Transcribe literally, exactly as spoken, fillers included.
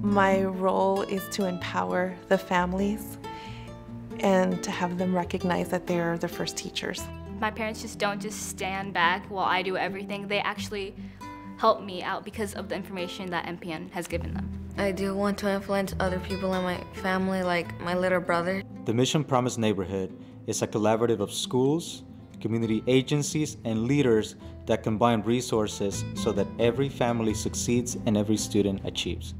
My role is to empower the families and to have them recognize that they're the first teachers. My parents just don't just stand back while I do everything. They actually help me out because of the information that M P N has given them. I do want to influence other people in my family, like my little brother. The Mission Promise Neighborhood is a collaborative of schools, community agencies, and leaders that combine resources so that every family succeeds and every student achieves.